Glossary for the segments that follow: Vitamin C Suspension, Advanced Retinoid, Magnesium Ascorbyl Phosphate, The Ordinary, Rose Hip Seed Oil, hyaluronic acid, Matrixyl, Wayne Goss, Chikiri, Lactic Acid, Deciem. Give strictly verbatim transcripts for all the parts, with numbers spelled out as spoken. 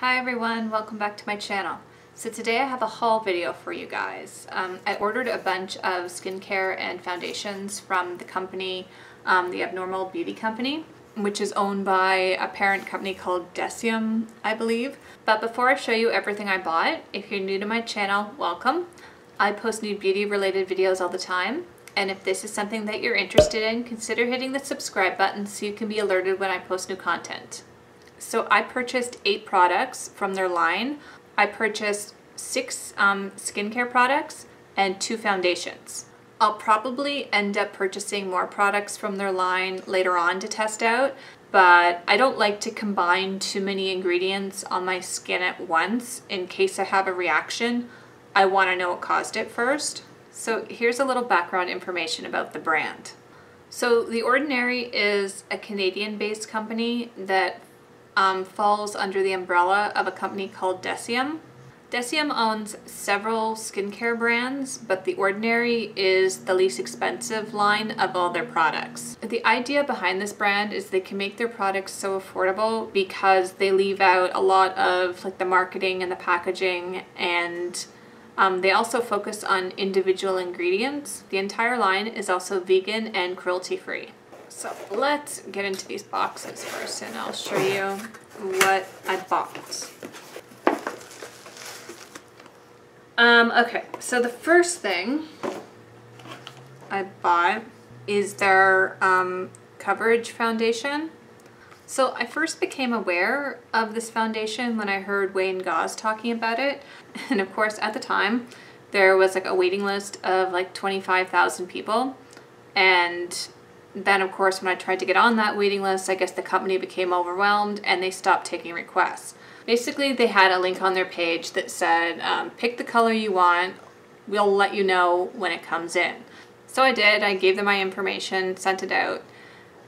Hi everyone, welcome back to my channel. So today I have a haul video for you guys. Um, I ordered a bunch of skincare and foundations from the company, um, the Abnormal Beauty Company, which is owned by a parent company called Deciem, I believe. But before I show you everything I bought, if you're new to my channel, welcome. I post new beauty related videos all the time. And if this is something that you're interested in, consider hitting the subscribe button so you can be alerted when I post new content. So I purchased eight products from their line. I purchased six um, skincare products and two foundations. I'll probably end up purchasing more products from their line later on to test out, but I don't like to combine too many ingredients on my skin at once in case I have a reaction. I want to know what caused it first. So here's a little background information about the brand. So The Ordinary is a Canadian-based company that Um, falls under the umbrella of a company called Deciem. Deciem owns several skincare brands, but The Ordinary is the least expensive line of all their products. The idea behind this brand is they can make their products so affordable because they leave out a lot of like the marketing and the packaging, and um, they also focus on individual ingredients. The entire line is also vegan and cruelty-free. So let's get into these boxes first and I'll show you what I bought. Um, okay, so the first thing I bought is their um, coverage foundation. So I first became aware of this foundation when I heard Wayne Goss talking about it. And of course at the time there was like a waiting list of like twenty-five thousand people, and then of course when I tried to get on that waiting list, I guess the company became overwhelmed and they stopped taking requests. Basically they had a link on their page that said, um, pick the color you want, we'll let you know when it comes in. So I did, I gave them my information, sent it out,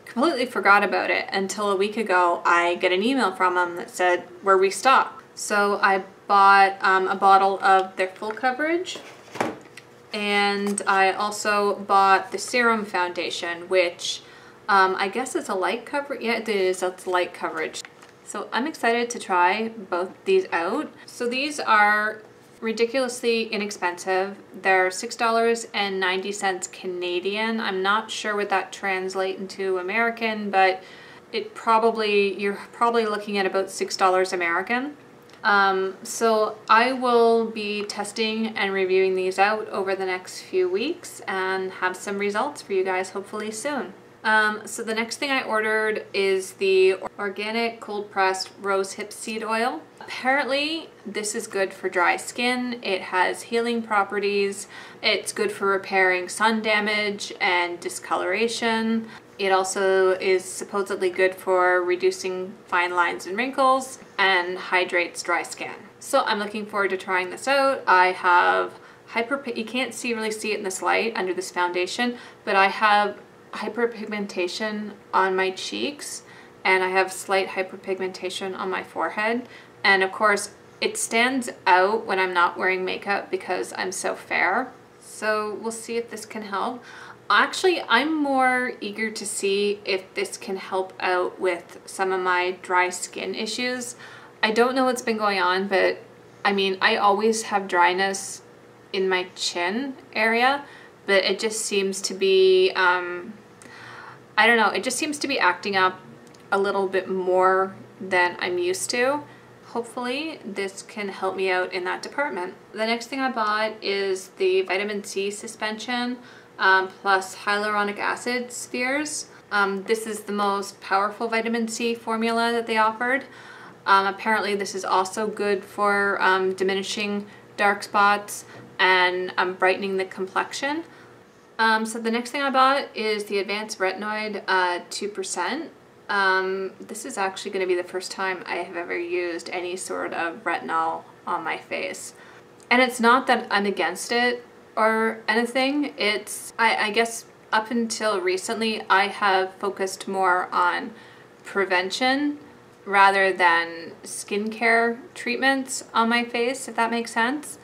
completely forgot about it until a week ago I get an email from them that said, we're restocked. So I bought um, a bottle of their full coverage. And I also bought the serum foundation, which um, I guess is a light coverage. Yeah, it is, it's light coverage. So I'm excited to try both these out. So these are ridiculously inexpensive. They're six dollars and ninety cents Canadian. I'm not sure what that translates into American, but it probably, you're probably looking at about six dollars American. Um, so I will be testing and reviewing these out over the next few weeks and have some results for you guys hopefully soon. Um, so the next thing I ordered is the organic cold pressed rose hip seed oil. Apparently this is good for dry skin. It has healing properties. It's good for repairing sun damage and discoloration. It also is supposedly good for reducing fine lines and wrinkles and hydrates dry skin. So I'm looking forward to trying this out. I have hyper, you can't see really see it in this light under this foundation, but I have hyperpigmentation on my cheeks and I have slight hyperpigmentation on my forehead. And of course it stands out when I'm not wearing makeup because I'm so fair. So we'll see if this can help. Actually, I'm more eager to see if this can help out with some of my dry skin issues. I don't know what's been going on, but I mean, I always have dryness in my chin area, but it just seems to be, um, I don't know, it just seems to be acting up a little bit more than I'm used to. Hopefully this can help me out in that department. The next thing I bought is the Vitamin C Suspension. Um, plus hyaluronic acid spheres. Um, this is the most powerful vitamin C formula that they offered. Um, apparently this is also good for um, diminishing dark spots and um, brightening the complexion. Um, so the next thing I bought is the Advanced Retinoid uh, two percent. Um, this is actually going to be the first time I have ever used any sort of retinol on my face. And it's not that I'm against it or anything. It's, I, I guess up until recently I have focused more on prevention rather than skincare treatments on my face, if that makes sense.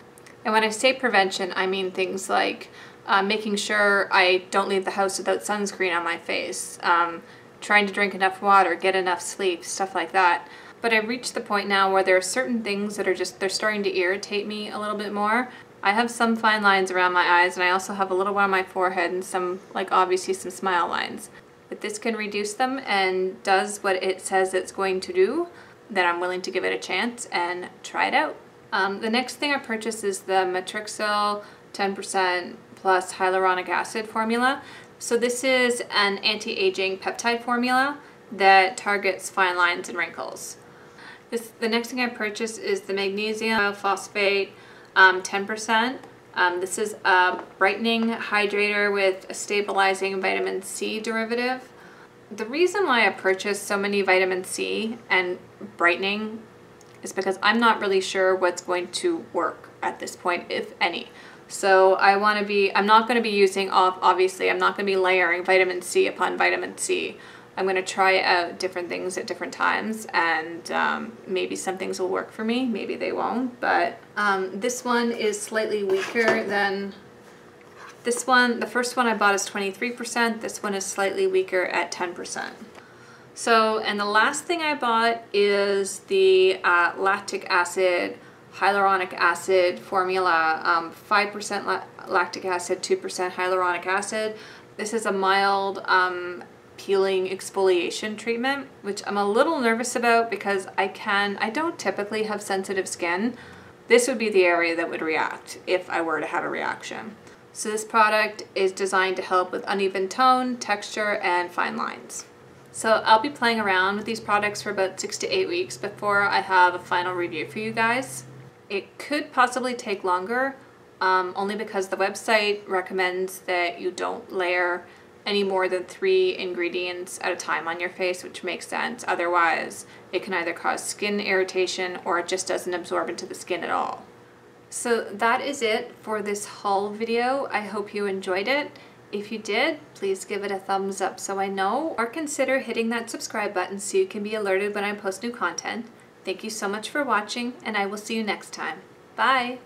And when I say prevention, I mean things like uh, making sure I don't leave the house without sunscreen on my face, um, trying to drink enough water, get enough sleep, stuff like that. but I've reached the point now where there are certain things that are just, they're starting to irritate me a little bit more. I have some fine lines around my eyes, and I also have a little one on my forehead and some, like, obviously some smile lines. But this can reduce them and does what it says it's going to do, then I'm willing to give it a chance and try it out. Um, the next thing I purchased is the Matrixyl ten percent plus hyaluronic acid formula. So this is an anti-aging peptide formula that targets fine lines and wrinkles. This, the next thing I purchased is the Magnesium Ascorbyl Phosphate um, ten percent. Um, this is a brightening hydrator with a stabilizing vitamin C derivative. The reason why I purchased so many vitamin C and brightening is because I'm not really sure what's going to work at this point, if any. So I want to be, I'm not going to be using off, obviously, I'm not going to be layering vitamin C upon vitamin C. I'm going to try out different things at different times, and um, maybe some things will work for me, maybe they won't, but um, this one is slightly weaker than this one. The first one I bought is twenty-three percent, this one is slightly weaker at ten percent. So, and the last thing I bought is the uh, lactic acid, hyaluronic acid formula, um, five percent la lactic acid, two percent hyaluronic acid. This is a mild um, peeling exfoliation treatment, which I'm a little nervous about because I can, I don't typically have sensitive skin. This would be the area that would react if I were to have a reaction. So this product is designed to help with uneven tone, texture, and fine lines. So I'll be playing around with these products for about six to eight weeks before I have a final review for you guys. It could possibly take longer, um, only because the website recommends that you don't layer any more than three ingredients at a time on your face, which makes sense. Otherwise, it can either cause skin irritation or it just doesn't absorb into the skin at all. So that is it for this haul video. I hope you enjoyed it. If you did, please give it a thumbs up so I know, or consider hitting that subscribe button so you can be alerted when I post new content. Thank you so much for watching, and I will see you next time. Bye!